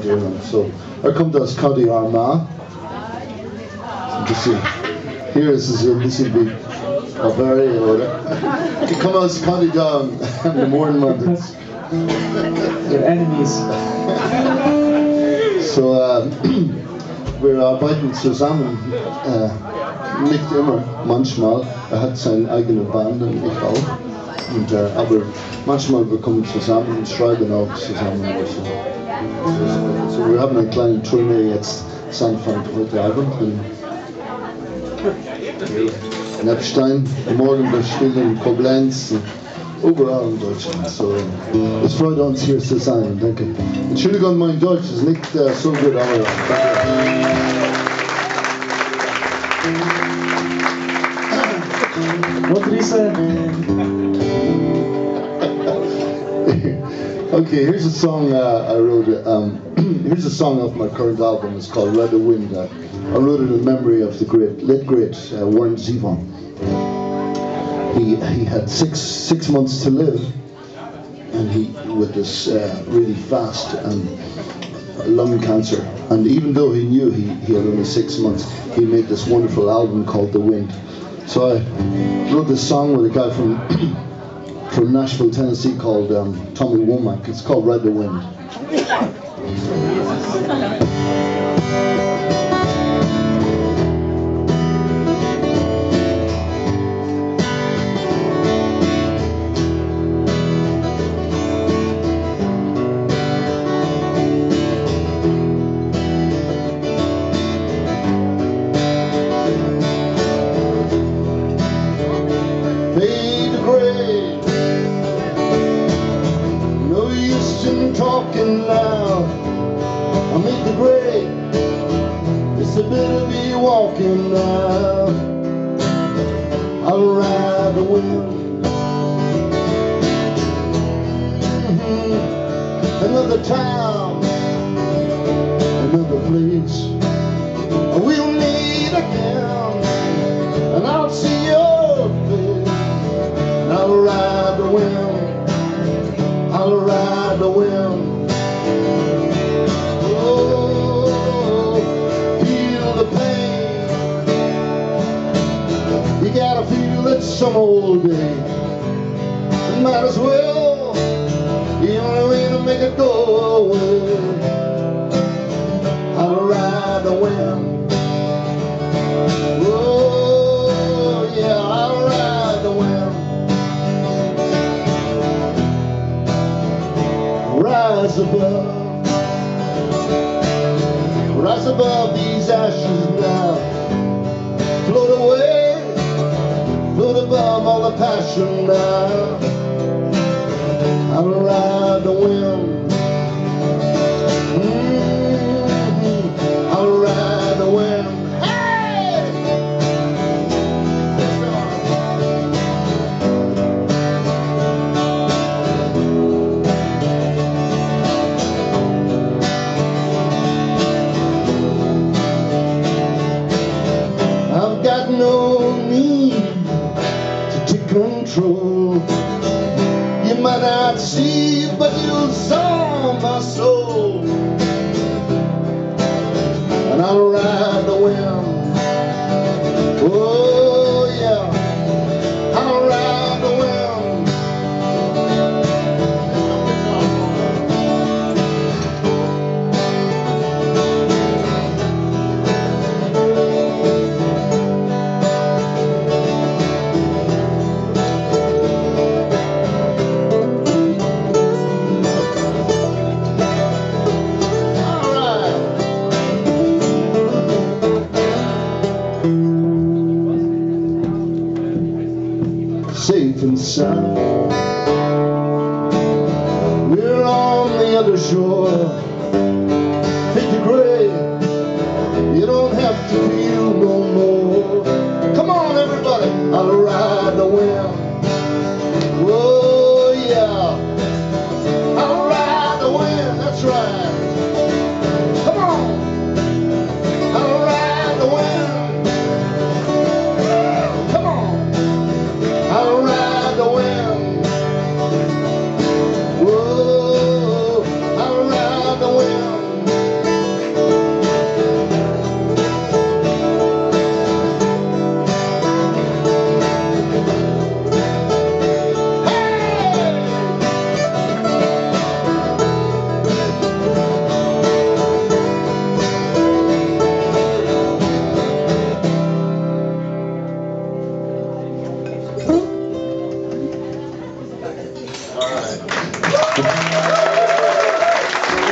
Nordirland. So I come as Cody Armagh. Here is this will be a very come as Cody down in the morning Mondays. They're enemies. So wir arbeiten zusammen. Nicht immer, manchmal. Hat seine eigene Band und ich auch. Und, aber manchmal wir kommen zusammen und schreiben auch zusammen. So wir haben eine kleine Tournee jetzt. Es anfängt heute Abend in Eppstein. Morgen wir spielen in Koblenz. Überall in Deutschland. So, es freut uns hier zu sein. Danke. Entschuldigung, mein Deutsch ist nicht so gut, aber danke. What do you say? Okay, here's a song I wrote. Here's a song of my current album. It's called Ride The Wind. I wrote it in memory of the late great Warren Zevon. He had six months to live, and he with this really fast and lung cancer. And even though he knew he had only 6 months, he made this wonderful album called The Wind. So I wrote this song with a guy from Nashville, Tennessee, called Tommy Womack. It's called Ride The Wind. Another time, another place, we'll meet again, and I'll see your face, and I'll ride the wind, I'll ride the wind. Oh, feel the pain, you gotta feel it some old day, might as well. The only way to make it go away, I'll ride the wind. Oh, yeah, I'll ride the wind. Rise above these ashes now. Float away, float above all the passion now. I'll ride the wind. I'll ride the wind. Hey! I've got no need to take control. You might not see, but you'll saw my soul. And I'll ride the wind. Oh, yeah. I'll ride the sound. We're on the other shore. Take the grave. You don't have to feel no more. Come on, everybody. I'll ride the wind. Oh, yeah. I'll ride the wind. That's right. I'll ride the